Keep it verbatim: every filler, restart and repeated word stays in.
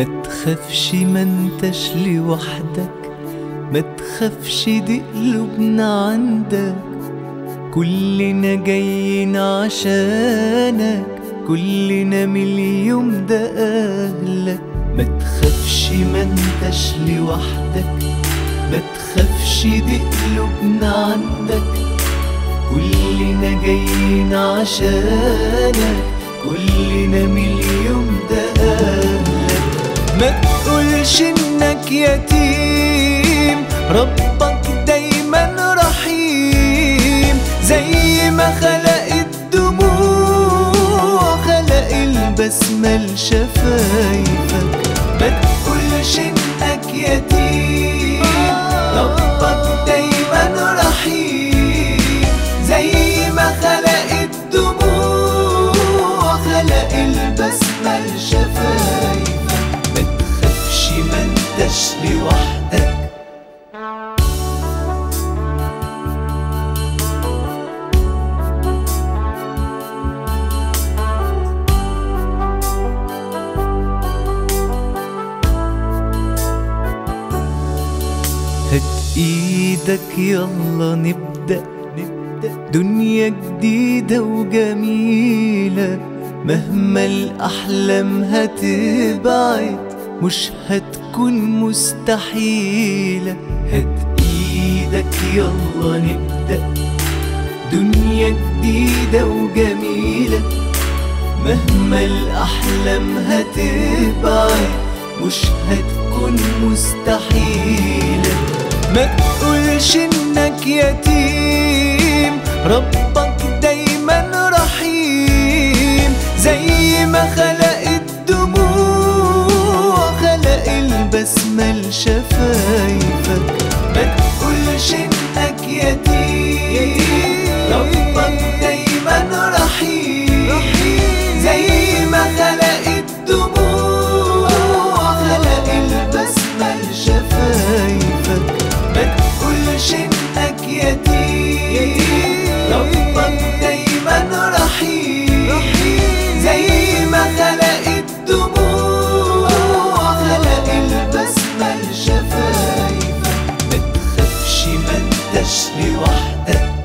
ما تخافش ما انتش لوحدك، ما تخافش دي قلوبنا عندك، كلنا جايين عشانك، كلنا من اليوم ده اهلك. ما تخافش ما انتش لوحدك، ما تخافش دي قلوبنا عندك، كلنا جايين عشانك، كلنا من اليوم ده اهلك. ما تقولش انك يتيم، ربك دايما رحيم، زي ما خلق الدموع خلق البسمة لشفايفك. ما تقولش انك يتيم، ربك دايما رحيم، زي ما خلق الدموع خلق البسمة لشفايفك. ما انتش لوحدك، هات ايدك يلا نبدأ نبدأ دنيا جديدة وجميلة، مهما الأحلام هتبعد مش هتكون مستحيلة. هات ايدك يلا نبدأ دنيا جديدة وجميلة، مهما الأحلام هتبعد مش هتكون مستحيلة. ما تقولش انك يتيم، ربك دايما رحيم، زي ما خلق بسمة لشفايفك. ما تقولش انك يتيم، ربك دايما رحيم، زي ما خلق الدموع خلق البسمة لشفايفك. ما تقولش انك يتيم، ربك دايما رحيم، زي ما خلق البسمة لشفايفك. ما تخافش ما انتش لوحدك.